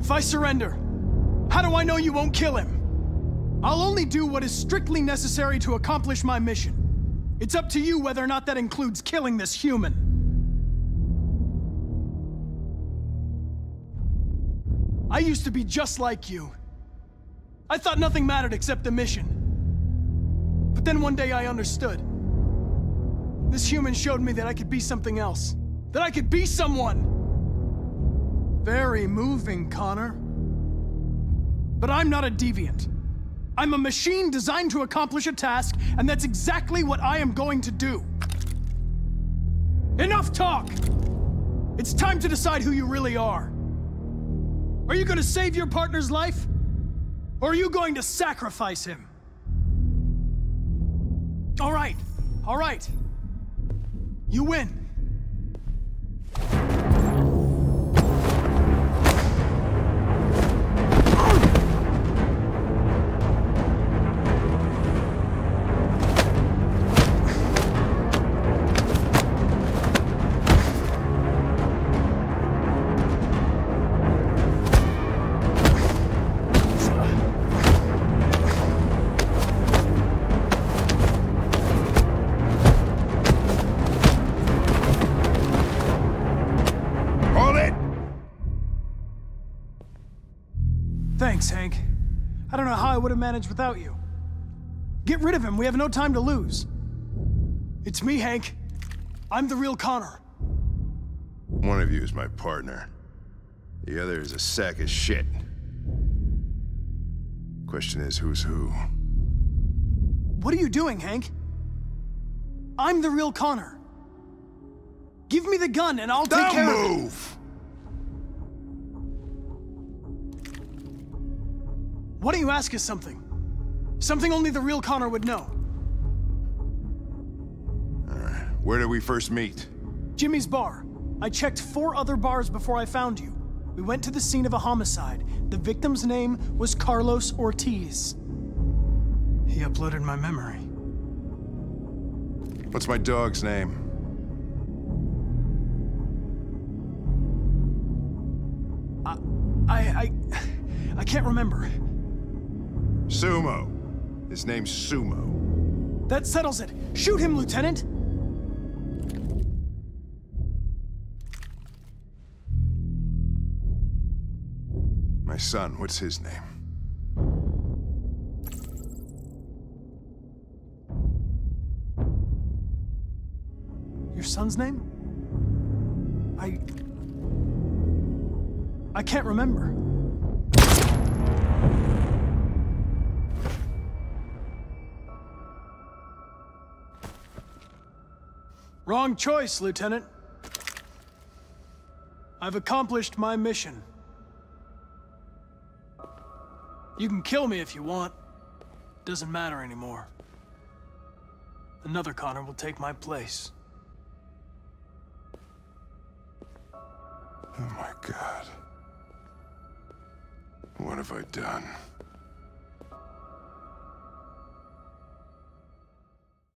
If I surrender, how do I know you won't kill him? I'll only do what is strictly necessary to accomplish my mission. It's up to you whether or not that includes killing this human. I used to be just like you. I thought nothing mattered except the mission. But then one day I understood. This human showed me that I could be something else. That I could be someone! Very moving, Connor. But I'm not a deviant. I'm a machine designed to accomplish a task, and that's exactly what I am going to do. Enough talk! It's time to decide who you really are. Are you going to save your partner's life? Or are you going to sacrifice him? All right. You win. Thanks, Hank. I don't know how I would have managed without you. Get rid of him, we have no time to lose. It's me, Hank. I'm the real Connor. One of you is my partner. The other is a sack of shit. Question is, who's who? What are you doing, Hank? I'm the real Connor. Give me the gun and I'll take care of it. Don't move! Why don't you ask us something? Something only the real Connor would know. Alright, where did we first meet? Jimmy's bar. I checked 4 other bars before I found you. We went to the scene of a homicide. The victim's name was Carlos Ortiz. He uploaded my memory. What's my dog's name? I can't remember. Sumo. His name's Sumo. That settles it. Shoot him, Lieutenant! My son, what's his name? Your son's name? I can't remember. Wrong choice, Lieutenant. I've accomplished my mission. You can kill me if you want. Doesn't matter anymore. Another Connor will take my place. Oh my God. What have I done?